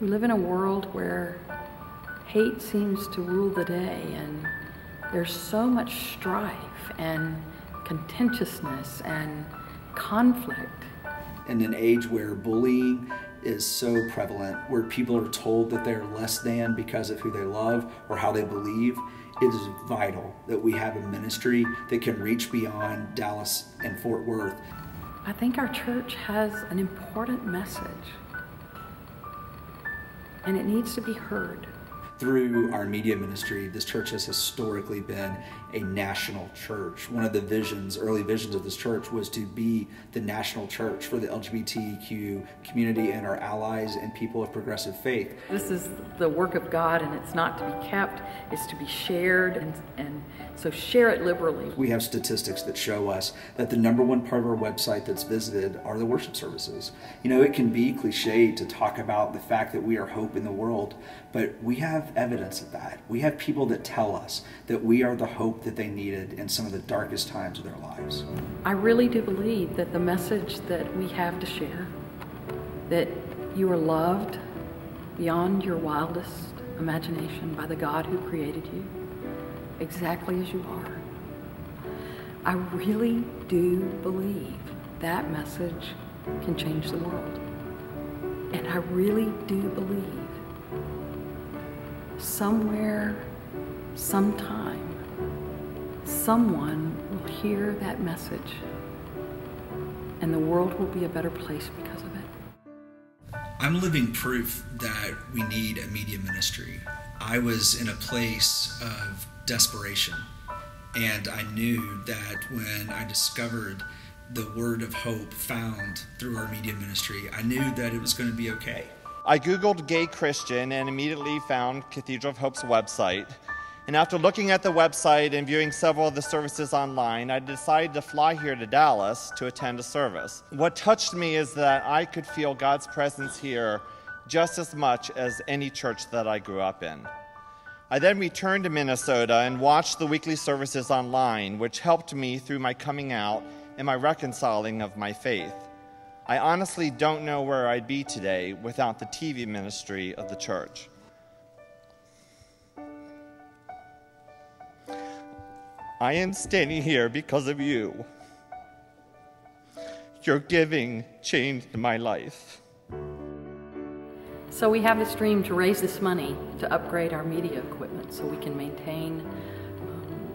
We live in a world where hate seems to rule the day, and there's so much strife and contentiousness and conflict. In an age where bullying is so prevalent, where people are told that they're less than because of who they love or how they believe, it is vital that we have a ministry that can reach beyond Dallas and Fort Worth. I think our church has an important message, and it needs to be heard. Through our media ministry, this church has historically been a national church. One of the early visions of this church was to be the national church for the LGBTQ community and our allies and people of progressive faith. This is the work of God, and it's not to be kept, it's to be shared, and so share it liberally. We have statistics that show us that the #1 part of our website that's visited are the worship services. You know, it can be cliche to talk about the fact that we are hope in the world, but we have evidence of that. We have people that tell us that we are the hope that they needed in some of the darkest times of their lives. I really do believe that the message that we have to share, that you are loved beyond your wildest imagination by the God who created you, exactly as you are. I really do believe that message can change the world. And I really do believe somewhere, sometime, someone will hear that message, and the world will be a better place because of it. I'm living proof that we need a media ministry. I was in a place of desperation, and I knew that when I discovered the word of hope found through our media ministry, I knew that it was going to be okay. I Googled gay Christian and immediately found Cathedral of Hope's website. And after looking at the website and viewing several of the services online, I decided to fly here to Dallas to attend a service. What touched me is that I could feel God's presence here just as much as any church that I grew up in. I then returned to Minnesota and watched the weekly services online, which helped me through my coming out and my reconciling of my faith. I honestly don't know where I'd be today without the TV ministry of the church. I am standing here because of you. Your giving changed my life. So we have this dream to raise this money to upgrade our media equipment so we can maintain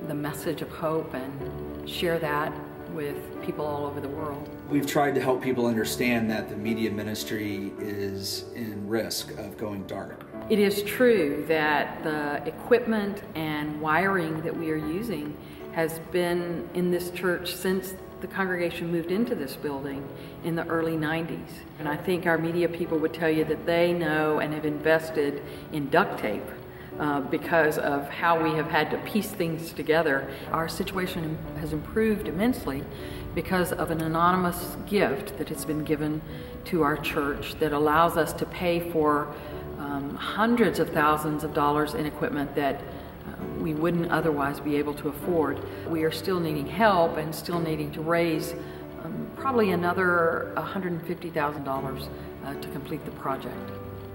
the message of hope and share that with people all over the world. We've tried to help people understand that the media ministry is in risk of going dark. It is true that the equipment and wiring that we are using has been in this church since the congregation moved into this building in the early 90s. And I think our media people would tell you that they know and have invested in duct tape because of how we have had to piece things together. Our situation has improved immensely because of an anonymous gift that has been given to our church that allows us to pay for hundreds of thousands of dollars in equipment that we wouldn't otherwise be able to afford. We are still needing help and still needing to raise probably another $150,000 to complete the project.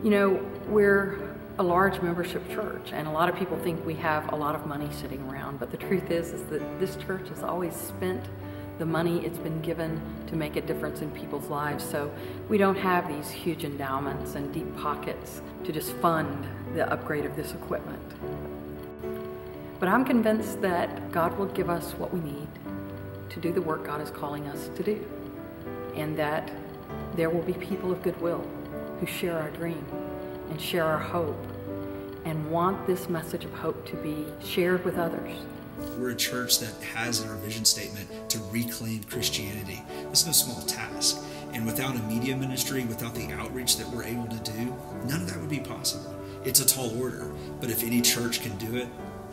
You know, we're a large membership church, and a lot of people think we have a lot of money sitting around, but the truth is that this church has always spent the money it's been given to make a difference in people's lives, so we don't have these huge endowments and deep pockets to just fund the upgrade of this equipment. But I'm convinced that God will give us what we need to do the work God is calling us to do, and that there will be people of goodwill who share our dream and share our hope, and want this message of hope to be shared with others. We're a church that has in our vision statement to reclaim Christianity. It's no small task, and without a media ministry, without the outreach that we're able to do, none of that would be possible. It's a tall order, but if any church can do it,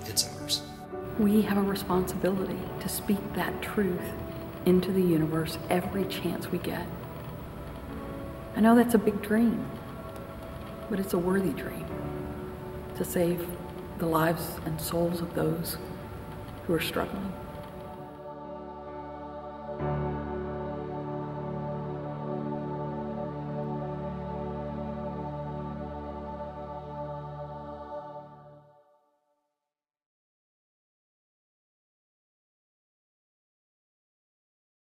it's ours. We have a responsibility to speak that truth into the universe every chance we get. I know that's a big dream, but it's a worthy dream to save the lives and souls of those who are struggling.